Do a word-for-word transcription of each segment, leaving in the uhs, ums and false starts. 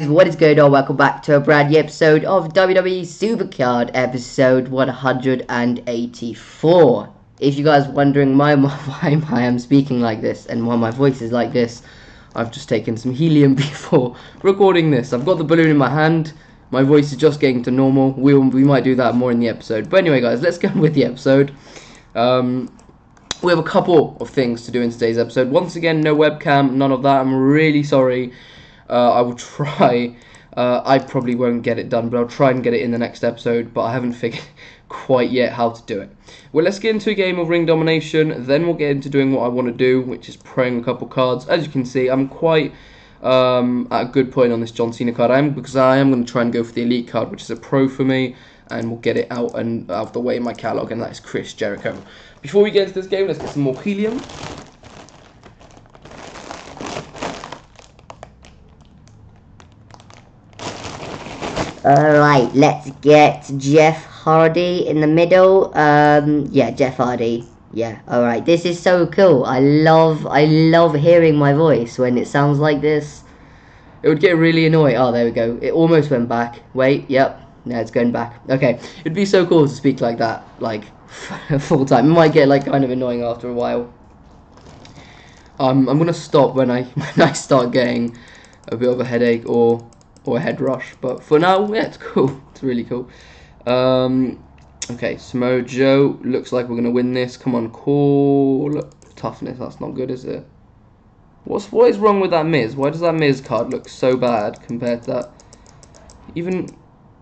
What is going on? Welcome back to a brand new episode of W W E Supercard, episode one hundred eighty-four. If you guys are wondering why, why I am speaking like this and why my voice is like this, I've just taken some helium before recording this. I've got the balloon in my hand, my voice is just getting to normal. We'll, we might do that more in the episode. But anyway guys, let's go with the episode. Um, we have a couple of things to do in today's episode. Once again, no webcam, none of that, I'm really sorry. Uh, I will try, uh, I probably won't get it done, but I'll try and get it in the next episode, but I haven't figured quite yet how to do it. Well, let's get into a game of Ring Domination, then we'll get into doing what I want to do, which is praying a couple cards. As you can see, I'm quite um, at a good point on this John Cena card, I am, because I am going to try and go for the Elite card, which is a pro for me, and we'll get it out and out of the way in my catalogue, and that is Chris Jericho. Before we get into this game, let's get some more helium. Alright, let's get Jeff Hardy in the middle. Um, yeah, Jeff Hardy. Yeah, alright. This is so cool. I love I love hearing my voice when it sounds like this. It would get really annoying. Oh, there we go. It almost went back. Wait, yep. No, it's going back. Okay. It'd be so cool to speak like that, like, full time. It might get, like, kind of annoying after a while. Um, I'm going to stop when I, when I start getting a bit of a headache or... or a head rush, but for now, yeah, it's cool. It's really cool. Um, okay, Samoa Joe. Looks like we're gonna win this. Come on, call toughness. That's not good, is it? What's what is wrong with that Miz? Why does that Miz card look so bad compared to that? Even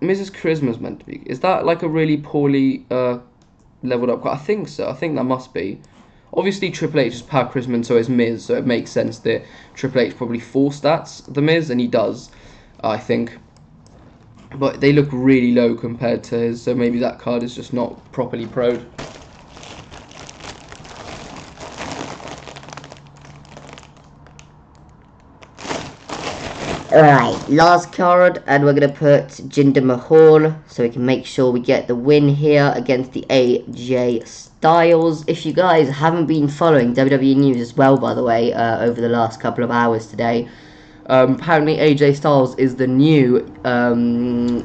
Miz's charisma's meant to be. Is that like a really poorly uh, leveled up card? I think so. I think that must be. Obviously, Triple H is power charisma, and so is Miz. So it makes sense that Triple H probably four stats the Miz, and he does. I think, but they look really low compared to his, so maybe that card is just not properly pro'd. Alright, last card, and we're going to put Jinder Mahal, so we can make sure we get the win here against the A J Styles. If you guys haven't been following W W E News as well, by the way, uh, over the last couple of hours today, Um, apparently A J Styles is the new um,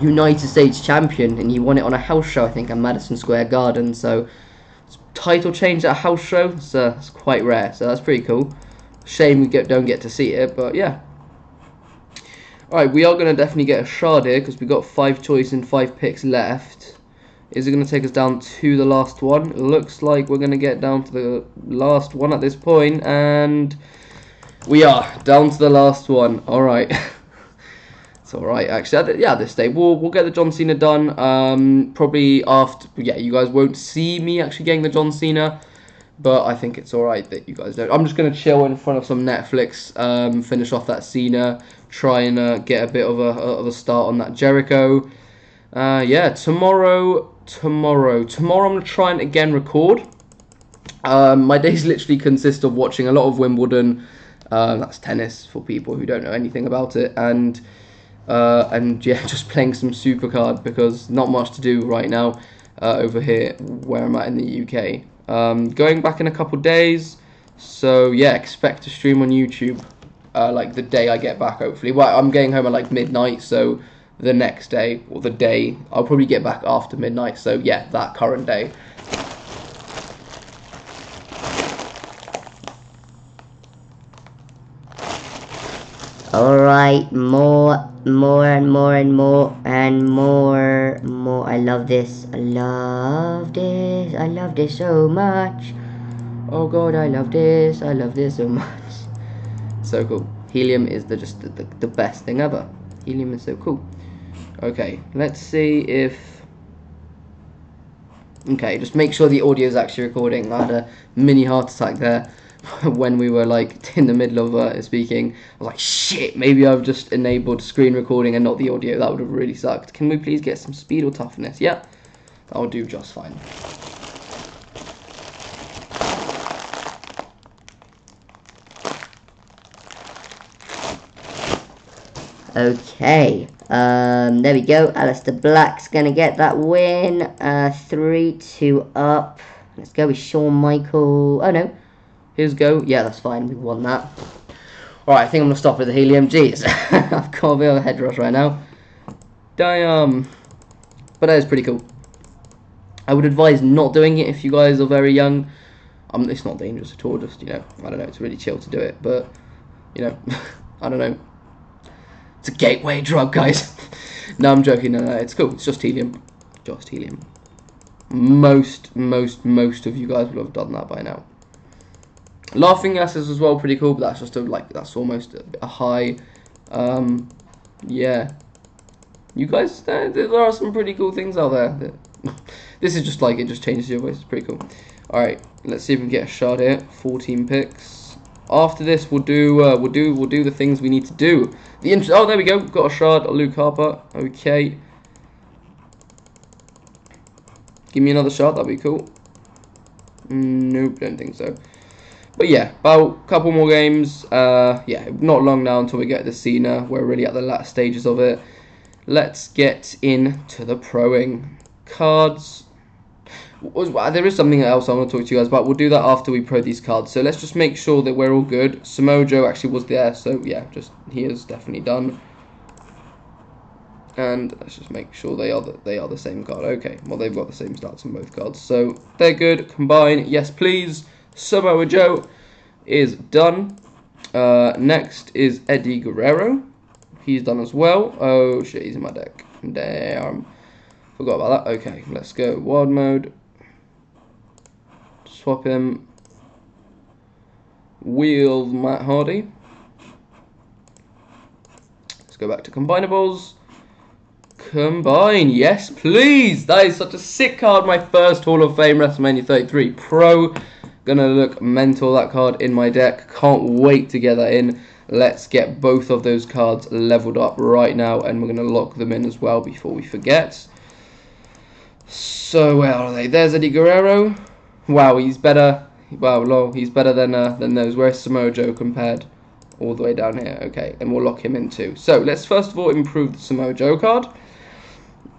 United States champion, and he won it on a house show, I think, at Madison Square Garden. So, title change at a house show, so it's quite rare, so that's pretty cool. Shame we get, don't get to see it, but yeah. Alright, we are going to definitely get a shard here, because we've got five choices and five picks left. Is it going to take us down to the last one? Looks like we're going to get down to the last one at this point, and... we are down to the last one. Alright. It's alright, actually. Yeah, this day. We'll, we'll get the John Cena done. Um, probably after... yeah, you guys won't see me actually getting the John Cena. But I think it's alright that you guys don't. I'm just going to chill in front of some Netflix. Um, finish off that Cena. Try and uh, get a bit of a, of a start on that Jericho. Uh, yeah, tomorrow... Tomorrow. Tomorrow I'm going to try and again record. Um, my days literally consist of watching a lot of Wimbledon... Uh, that's tennis for people who don't know anything about it, and uh, and yeah, just playing some Supercard because not much to do right now uh, over here where I'm at in the U K. Um, going back in a couple days, so yeah, expect to stream on YouTube uh, like the day I get back. Hopefully, well, I'm getting home at like midnight, so the next day or the day I'll probably get back after midnight. So yeah, that current day. Alright, more, more, and more, and more, and more, more. I love this. I love this. I love this so much. Oh god, I love this. I love this so much. So cool. Helium is the, just the, the, the best thing ever. Helium is so cool. Okay, let's see if... okay, just make sure the audio is actually recording. I had a mini heart attack there. When we were like in the middle of uh, speaking, I was like, shit, maybe I've just enabled screen recording and not the audio. That would have really sucked. Can we please get some speed or toughness? Yeah, that'll do just fine. Okay, um, there we go. Alistair Black's gonna get that win. Uh, three two up. Let's go with Shawn Michaels. Oh no. Here's go. Yeah, that's fine. We won that. Alright, I think I'm going to stop with the helium. Jeez, I've got a bit of a head rush right now. Damn. But that is pretty cool. I would advise not doing it if you guys are very young. Um, it's not dangerous at all, just, you know, I don't know, it's really chill to do it, but, you know, I don't know. It's a gateway drug, guys. No, I'm joking, no, no, it's cool, it's just helium. Just helium. Most, most, most of you guys will have done that by now. Laughing gas is as well pretty cool, but that's just a, like, that's almost a, a high, um, yeah. You guys, there, there are some pretty cool things out there. That, this is just like, it just changes your voice, it's pretty cool. Alright, let's see if we can get a shot here. fourteen picks. After this, we'll do, uh, we'll do, we'll do the things we need to do. The int oh, there we go. Got a shard. Luke Harper. Okay. Give me another shard. That'd be cool. Nope, don't think so. But yeah, about a couple more games. Uh, yeah, not long now until we get the Cena. We're really at the last stages of it. Let's get into the proing cards. There is something else I want to talk to you guys about. We'll do that after we pro these cards. So let's just make sure that we're all good. Samoa Joe actually was there, so yeah, just he is definitely done. And let's just make sure they are the, they are the same card. Okay, well they've got the same stats on both cards, so they're good. Combine, yes please. Samoa Joe is done. Uh, next is Eddie Guerrero. He's done as well. Oh shit, he's in my deck. Damn, forgot about that. Okay, let's go wild mode. Swap him. Wheel Matt Hardy. Let's go back to combinables. Combine, yes please. That is such a sick card. My first Hall of Fame WrestleMania thirty-three Pro. Gonna look mental, that card in my deck. Can't wait to get that in. Let's get both of those cards leveled up right now, and we're gonna lock them in as well before we forget. So where are they? There's Eddie Guerrero. Wow, he's better. Wow, lol, he's better than uh, than those. Where's Samoa Joe compared? All the way down here. Okay, and we'll lock him in too. So let's first of all improve the Samoa Joe card.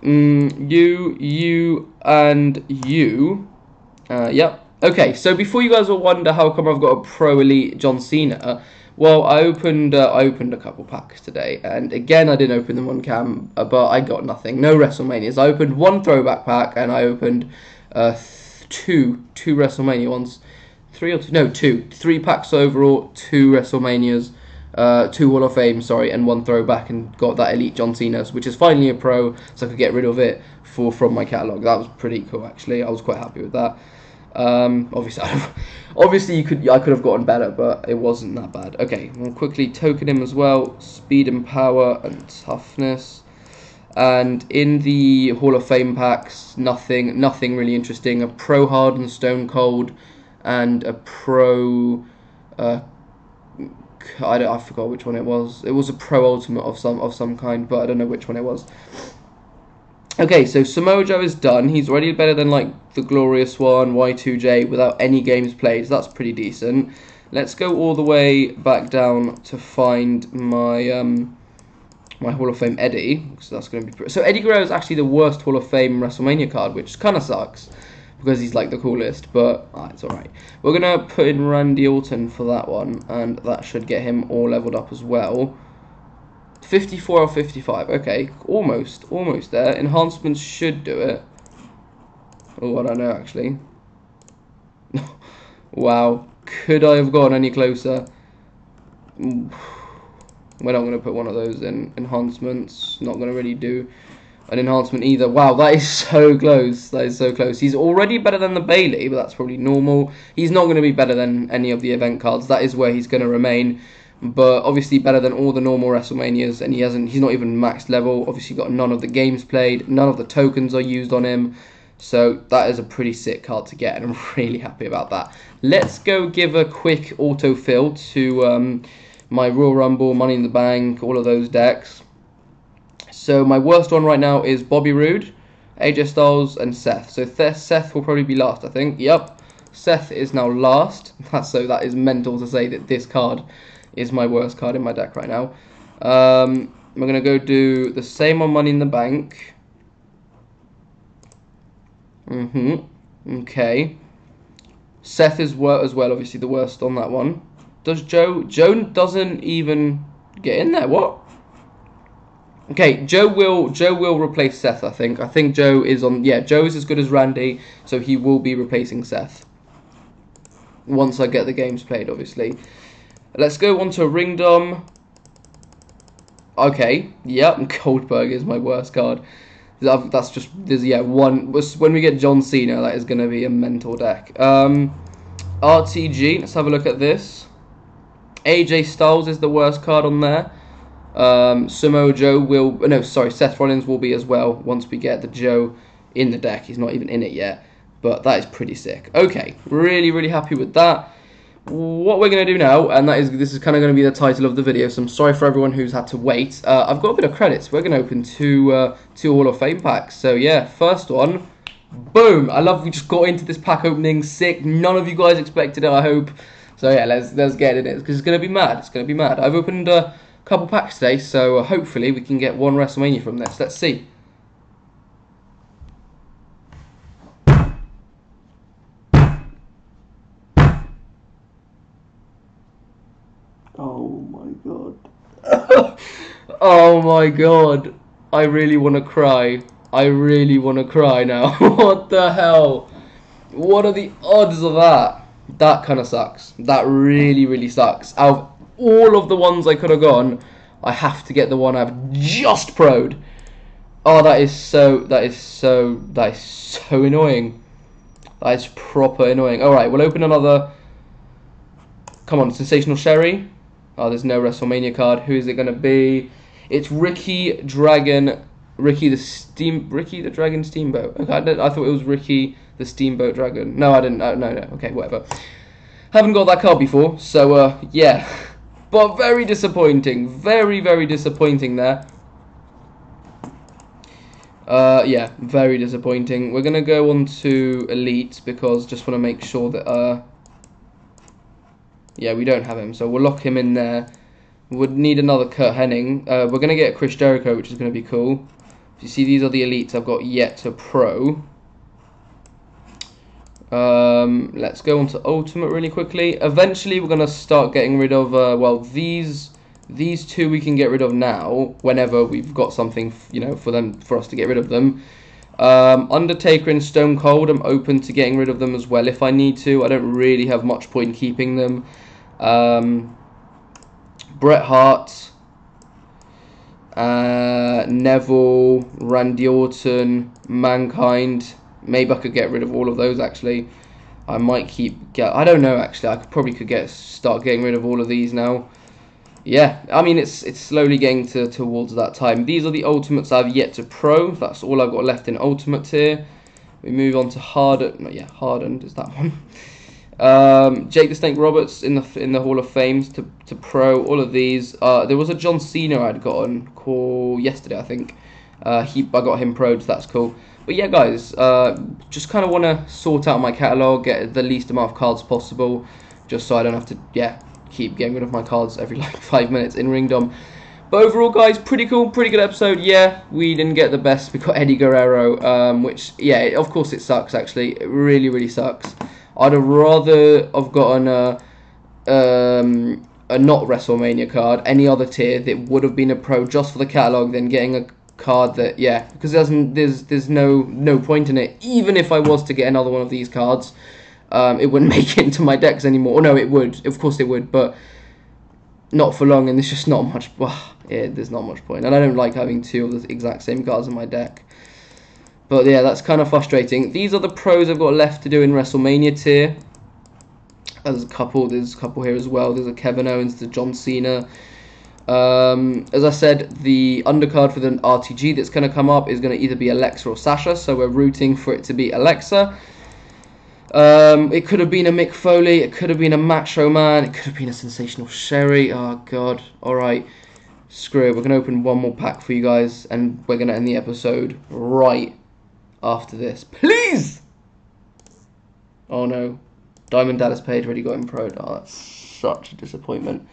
Mm, you, you, and you. Uh, yep. Okay. So before you guys will wonder how come I've got a Pro Elite John Cena, well, I opened uh, I opened a couple packs today, and again I didn't open them on cam, but I got nothing. No WrestleManias. I opened one throwback pack, and I opened. Uh, Two, two WrestleMania ones, three or two, no, two, three packs overall, two WrestleManias, uh, two Hall of Fame, sorry, and one throwback, and got that Elite John Cena's, which is finally a pro, so I could get rid of it for from my catalogue. That was pretty cool, actually. I was quite happy with that. Um, obviously, obviously, you could, I could have gotten better, but it wasn't that bad. Okay, we'll quickly token him as well. Speed and power and toughness. And in the Hall of Fame packs, nothing nothing really interesting. A Pro Hard and Stone Cold, and a Pro... Uh, I, don't, I forgot which one it was. It was a Pro Ultimate of some of some kind, but I don't know which one it was. Okay, so Samoa Joe is done. He's already better than, like, the Glorious One, Y two J, without any games played, so that's pretty decent. Let's go all the way back down to find my... Um, my Hall of Fame Eddie, so that's going to be... So Eddie Guerrero is actually the worst Hall of Fame WrestleMania card, which kind of sucks, because he's like the coolest, but ah, it's alright. We're going to put in Randy Orton for that one, and that should get him all leveled up as well. fifty-four or fifty-five, okay, almost, almost there. Enhancements should do it. Oh, I don't know, actually. Wow, could I have gone any closer? We're not going to put one of those in. Enhancements, not going to really do an enhancement either. Wow, that is so close. That is so close. He's already better than the Bailey, but that's probably normal. He's not going to be better than any of the event cards. That is where he's going to remain. But obviously better than all the normal WrestleManias, and he hasn't. He's not even maxed level. Obviously got none of the games played. None of the tokens are used on him. So that is a pretty sick card to get, and I'm really happy about that. Let's go give a quick autofill to... Um, my Royal Rumble, Money in the Bank, all of those decks. So my worst one right now is Bobby Roode, A J Styles, and Seth. So Th Seth will probably be last, I think. Yep, Seth is now last. So that is mental to say that this card is my worst card in my deck right now. Um, we're going to go do the same on Money in the Bank. Mm-hmm. Okay. Seth is wor- as well, obviously the worst on that one. Does Joe... Joe doesn't even get in there. What? Okay, Joe will Joe will replace Seth, I think. I think Joe is on... Yeah, Joe is as good as Randy, so he will be replacing Seth. Once I get the games played, obviously. Let's go on to Ringdom. Okay, yep, Goldberg is my worst card. That's just... There's, yeah, one... When we get John Cena, that is going to be a mental deck. Um, R T G, let's have a look at this. A J Styles is the worst card on there. Um, Samoa Joe will... No, sorry, Seth Rollins will be as well once we get the Joe in the deck. He's not even in it yet, but that is pretty sick. Okay, really, really happy with that. What we're going to do now, and that is this is kind of going to be the title of the video, so I'm sorry for everyone who's had to wait. Uh, I've got a bit of credits. We're going to open two, uh, two Hall of Fame packs. So, yeah, first one, boom. I love we just got into this pack opening. Sick. None of you guys expected it, I hope. So, yeah, let's, let's get in it because it's going to be mad. It's going to be mad. I've opened... Uh, couple packs today, so uh, hopefully we can get one WrestleMania from this. Let's see. Oh my god. Oh my god. I really want to cry. I really want to cry now. What the hell? What are the odds of that? That kind of sucks. That really, really sucks. Out of all of the ones I could have gone, I have to get the one I've just pro'd. Oh, that is so, that is so, that is so annoying. That is proper annoying. Alright, we'll open another. Come on, Sensational Sherry. Oh, there's no WrestleMania card. Who is it going to be? It's Ricky Dragon, Ricky the Steam, Ricky the Dragon Steamboat. Okay, I, didn't, I thought it was Ricky the Steamboat Dragon. No, I didn't, no, no, no. Okay, whatever. Haven't got that card before, so, uh, yeah. But very disappointing. Very, very disappointing there. Uh, yeah, very disappointing. We're going to go on to Elite because just want to make sure that... Uh, yeah, we don't have him, so we'll lock him in there. We'd need another Kurt Henning. Uh, we're going to get Chris Jericho, which is going to be cool. You see, these are the Elites I've got yet to pro. Um, let's go on to Ultimate really quickly. Eventually we're going to start getting rid of, uh, well, these these two we can get rid of now, whenever we've got something, you know, for them, for us to get rid of them. Um, Undertaker and Stone Cold, I'm open to getting rid of them as well if I need to. I don't really have much point in keeping them. Um, Bret Hart, uh, Neville, Randy Orton, Mankind... Maybe I could get rid of all of those, actually. I might keep... Get, I don't know, actually. I could, probably could get start getting rid of all of these now. Yeah, I mean, it's it's slowly getting to towards that time. These are the Ultimates I've yet to pro. That's all I've got left in Ultimate tier. We move on to Hardened. No, yeah, Hardened is that one. Um, Jake the Snake Roberts in the in the Hall of Fame to, to pro. All of these. Uh, there was a John Cena I'd gotten call yesterday, I think. Uh, he, I got him pro'd, so that's cool. But yeah, guys, uh, just kind of want to sort out my catalogue, get the least amount of cards possible, just so I don't have to, yeah, keep getting rid of my cards every, like, five minutes in Ringdom. But overall, guys, pretty cool, pretty good episode. Yeah, we didn't get the best. We got Eddie Guerrero, um, which, yeah, of course it sucks, actually. It really, really sucks. I'd have rather have gotten a... Um, a not WrestleMania card, any other tier that would have been a pro just for the catalogue than getting a card that, yeah, because there's there's there's no no point in it. Even if I was to get another one of these cards, um, it wouldn't make it into my decks anymore. Or no, it would, of course it would, but not for long. And there's just not much. Well, yeah, there's not much point, and I don't like having two of the exact same cards in my deck. But yeah, that's kind of frustrating. These are the pros I've got left to do in WrestleMania tier. There's a couple. There's a couple here as well. There's a Kevin Owens, the John Cena. Um, as I said, the undercard for the R T G that's going to come up is going to either be Alexa or Sasha, so we're rooting for it to be Alexa. Um, it could have been a Mick Foley, it could have been a Macho Man, it could have been a Sensational Sherry. Oh god, alright, screw it, we're going to open one more pack for you guys, and we're going to end the episode right after this. Please! Oh no, Diamond Dallas Page already got him pro'd. Oh, that's such a disappointment.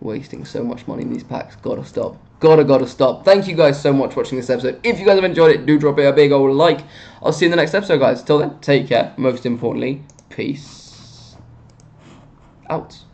Wasting so much money in these packs. Gotta stop. Gotta, gotta stop. Thank you guys so much for watching this episode. If you guys have enjoyed it, do drop it a big old like. I'll see you in the next episode, guys. Till then, take care. Most importantly, peace out.